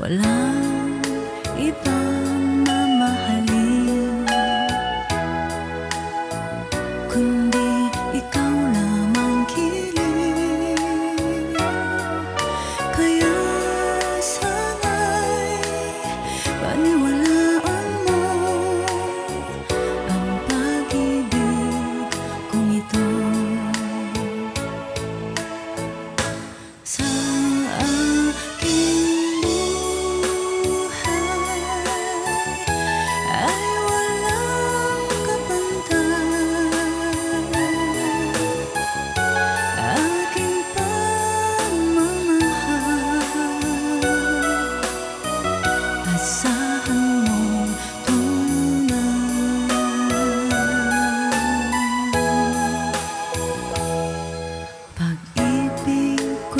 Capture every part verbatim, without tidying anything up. Walang ibang mamahalin kundi ikaw lamang kilig. Kaya sana'y paniwalaan mo ang pag-ibig kong ito.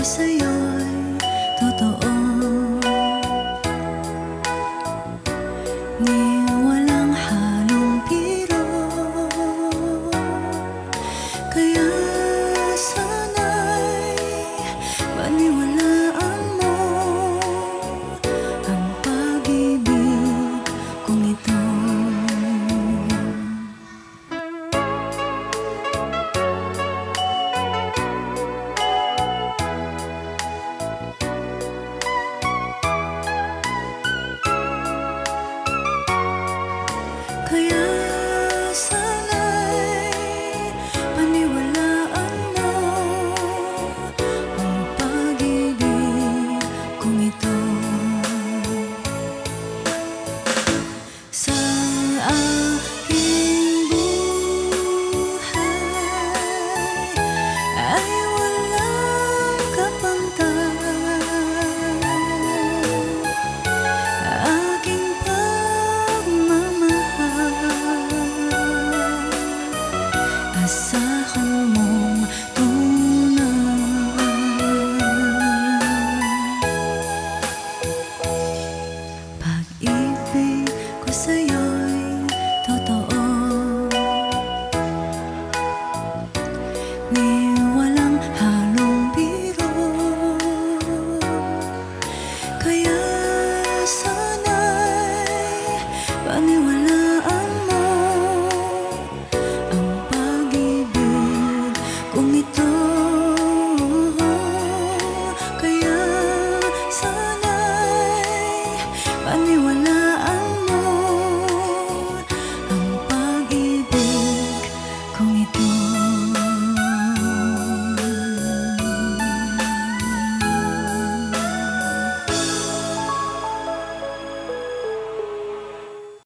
Sa sa'yo'y totoo, di walang halong biro. Kaya sana'y paniwalaan mo ang pag-ibig kong ito. Kaya sana'y paniwalaan mo ang pag-ibig kong ito. Sa aking buhay ay walang kapantay. Asahan mong tunay, pag-ibig ko sa'yo'y totoo, di walang halong biro. Kaya sana'y paniwalaan kung ito. Kaya sana'y paniwalaan mo ang pag-ibig kong ito.